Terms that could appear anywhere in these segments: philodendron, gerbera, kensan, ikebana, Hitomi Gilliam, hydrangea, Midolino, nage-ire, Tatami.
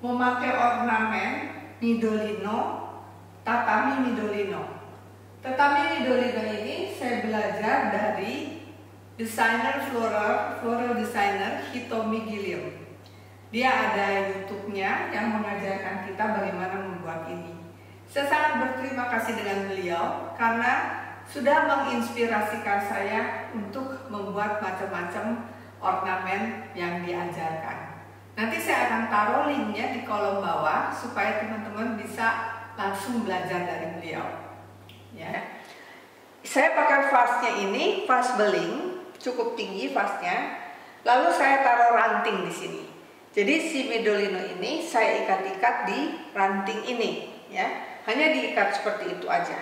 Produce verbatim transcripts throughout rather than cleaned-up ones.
memakai ornamen Midolino, tatami Midolino. Tatami Midolino ini saya belajar dari desainer floral, floral designer Hitomi Gilliam. Dia ada YouTube-nya yang mengajarkan kita bagaimana membuat ini. Saya sangat berterima kasih dengan beliau karena sudah menginspirasikan saya untuk membuat macam-macam ornamen yang diajarkan. Nanti saya akan taruh linknya di kolom bawah supaya teman-teman bisa langsung belajar dari beliau. Ya. Saya pakai vasnya ini, vas beling, cukup tinggi vasnya. Lalu saya taruh ranting di sini. Jadi si Midolino ini saya ikat-ikat di ranting ini, ya. Hanya diikat seperti itu aja.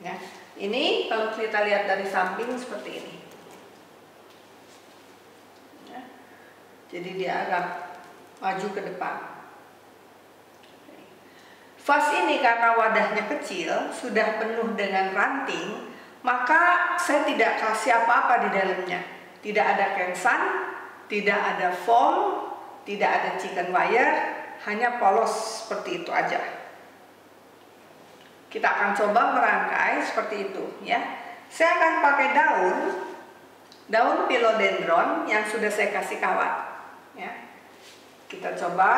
Ya. Ini kalau kita lihat dari samping seperti ini. Ya. Jadi dia agak maju ke depan. Vas ini karena wadahnya kecil, sudah penuh dengan ranting, maka saya tidak kasih apa-apa di dalamnya. Tidak ada kensan, tidak ada foam, tidak ada chicken wire, hanya polos seperti itu aja. Kita akan coba merangkai seperti itu, ya. Saya akan pakai daun, daun philodendron yang sudah saya kasih kawat, ya. Kita coba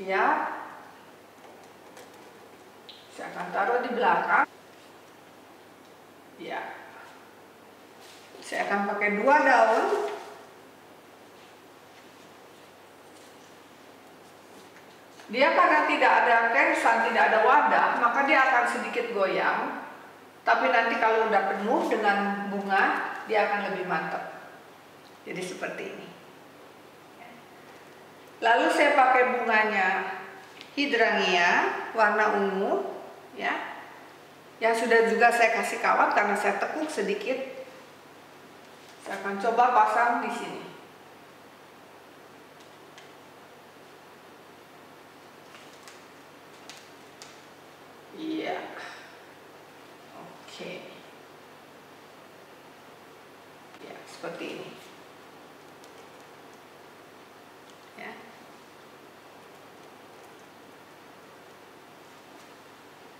lihat. Saya akan taruh di belakang. Ya. Saya akan pakai dua daun. Dia karena tidak ada kensan, tidak ada wadah, maka dia akan sedikit goyang. Tapi nanti kalau udah penuh dengan bunga, dia akan lebih mantap. Jadi seperti ini. Lalu saya pakai bunganya hydrangea warna ungu, ya, yang sudah juga saya kasih kawat karena saya tekuk sedikit. Saya akan coba pasang di sini. Iya, oke, ya seperti ini.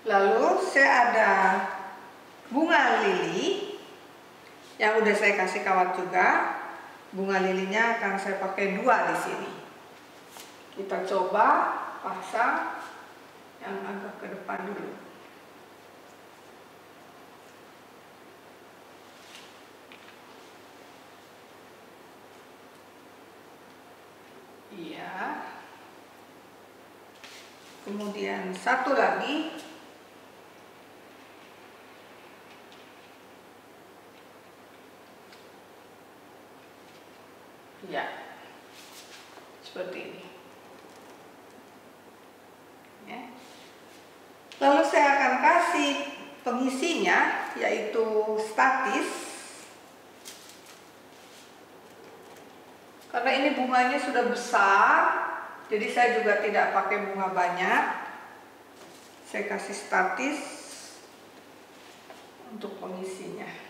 Lalu saya ada bunga lili yang udah saya kasih kawat juga. Bunga lilinya akan saya pakai dua di sini. Kita coba pasang yang agak ke depan dulu. Iya. Kemudian satu lagi. Ya, seperti ini. Ya. Lalu saya akan kasih pengisinya, yaitu statis. Karena ini bunganya sudah besar, jadi saya juga tidak pakai bunga banyak. Saya kasih statis untuk pengisinya.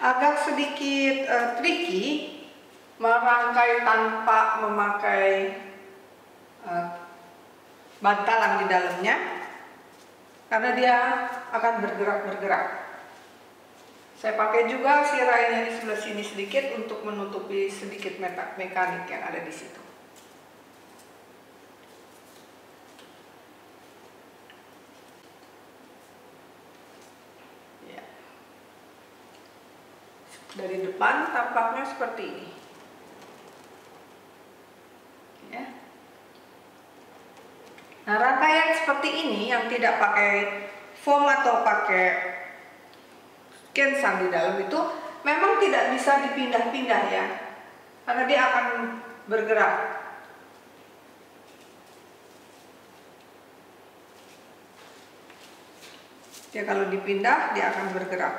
Agak sedikit uh, tricky merangkai tanpa memakai uh, bantalan di dalamnya karena dia akan bergerak-bergerak. Saya pakai juga sirainya di sebelah sini sedikit untuk menutupi sedikit mekanik yang ada di situ. Dari depan tampaknya seperti ini, ya. Nah, rangkaian seperti ini yang tidak pakai foam atau pakai kensan di dalam itu memang tidak bisa dipindah-pindah, ya, karena dia akan bergerak. Ya, kalau dipindah dia akan bergerak.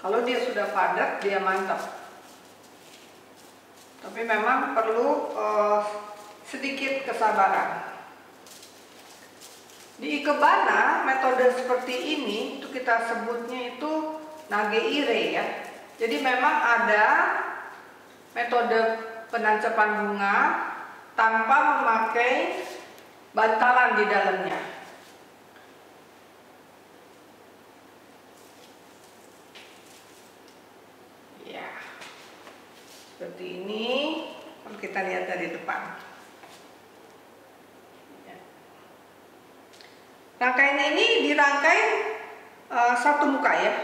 Kalau dia sudah padat, dia mantap. Tapi memang perlu uh, sedikit kesabaran. Di ikebana, metode seperti ini itu kita sebutnya itu nage-ire ya. Jadi memang ada metode penancapan bunga tanpa memakai bantalan di dalamnya. Ya, seperti ini. Kita lihat dari depan. Rangkaian ini dirangkai uh, satu muka ya.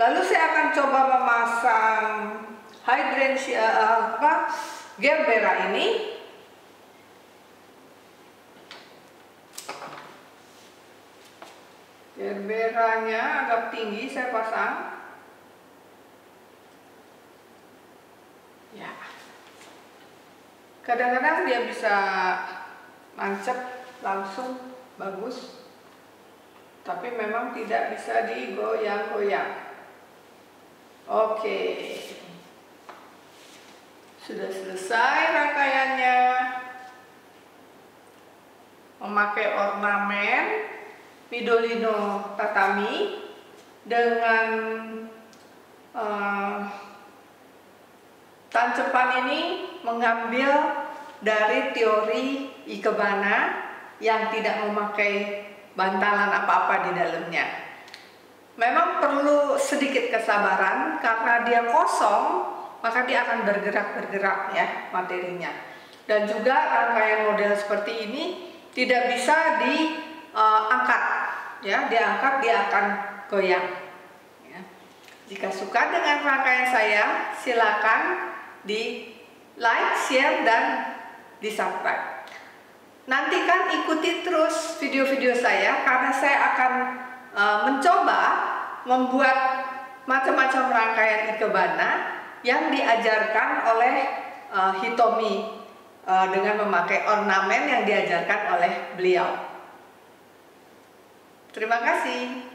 Lalu saya akan coba memasang hydrangea uh, apa gerbera ini. Gerberanya agak tinggi saya pasang. Ya. Kadang-kadang dia bisa nancep langsung bagus, tapi memang tidak bisa digoyang-goyang. Oke, sudah selesai rangkaiannya. Memakai ornamen Midolino tatami dengan uh, tancepan ini mengambil dari teori ikebana yang tidak memakai bantalan apa-apa di dalamnya. Memang perlu sedikit kesabaran karena dia kosong, maka dia akan bergerak-bergerak ya materinya. Dan juga rangkaian model seperti ini tidak bisa diangkat, ya diangkat dia akan goyang. Ya. Jika suka dengan rangkaian saya, silakan di like, share, dan di subscribe. Nantikan ikuti terus video-video saya karena saya akan e, mencoba membuat macam-macam rangkaian ikebana yang diajarkan oleh e, Hitomi e, dengan memakai ornamen yang diajarkan oleh beliau. Terima kasih.